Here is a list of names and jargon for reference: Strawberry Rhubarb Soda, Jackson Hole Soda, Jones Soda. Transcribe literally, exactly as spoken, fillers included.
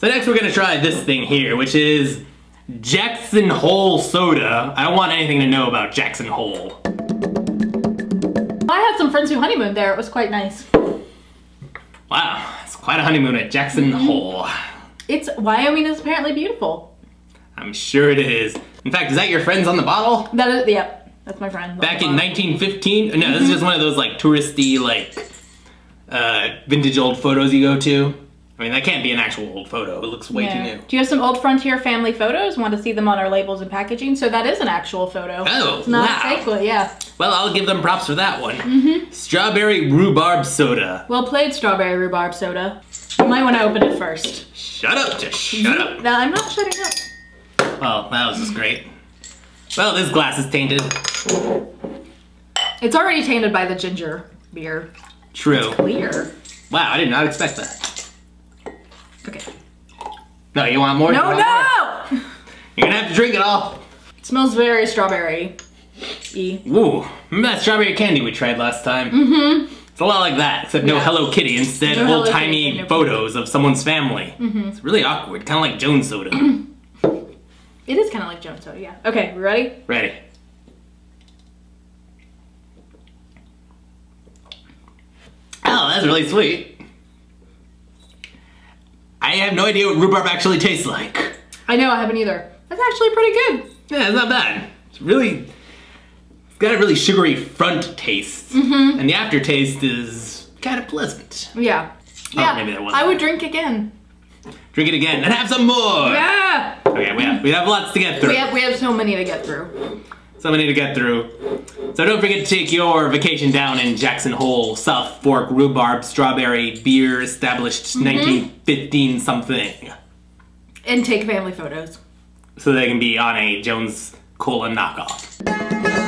So next we're gonna try this thing here, which is Jackson Hole Soda. I don't want anything to know about Jackson Hole. I had some friends who honeymooned there. It was quite nice. Wow, it's quite a honeymoon at Jackson mm-hmm. Hole. It's, Wyoming is apparently beautiful. I'm sure it is. In fact, is that your friends on the bottle? That is, yep, that's my friend. Back in nineteen fifteen? No, this is just one of those like touristy, like uh, vintage old photos you go to. I mean, that can't be an actual old photo. It looks way yeah. too new. Do you have some old Frontier family photos? Want to see them on our labels and packaging? So that is an actual photo. Oh, it's not wow. Exactly, yeah. Well, I'll give them props for that one. Mm-hmm. Strawberry Rhubarb Soda. Well played, Strawberry Rhubarb Soda. You might want to open it first. Shut up, just shut up. No, I'm not shutting up. Well, that was just great. Well, this glass is tainted. It's already tainted by the ginger beer. True. It's clear. Wow, I did not expect that. Okay. No, you want more? No, you want no! More? You're gonna have to drink it all. It smells very strawberry-y. Ooh, remember that strawberry candy we tried last time? Mm-hmm. It's a lot like that, except no yeah. Hello Kitty, instead no old-timey photos of someone's family. Mm-hmm. It's really awkward, kind of like Jones Soda. It is kind of like Jones Soda, yeah. Okay, we ready? Ready. Oh, that's really sweet. I have no idea what rhubarb actually tastes like. I know, I haven't either. That's actually pretty good. Yeah, it's not bad. It's really, it's got a really sugary front taste. Mm-hmm. And the aftertaste is kind of pleasant. Yeah. Oh, yeah, maybe that wasn't. I would drink again. Drink it again and have some more. Yeah. Okay, we have, we have lots to get through. We have, we have so many to get through. So many to get through. So don't forget to take your vacation down in Jackson Hole, South Fork, Rhubarb, Strawberry, Beer, established nineteen fifteen mm-hmm. something. And take family photos. So they can be on a Jones Cola knockoff.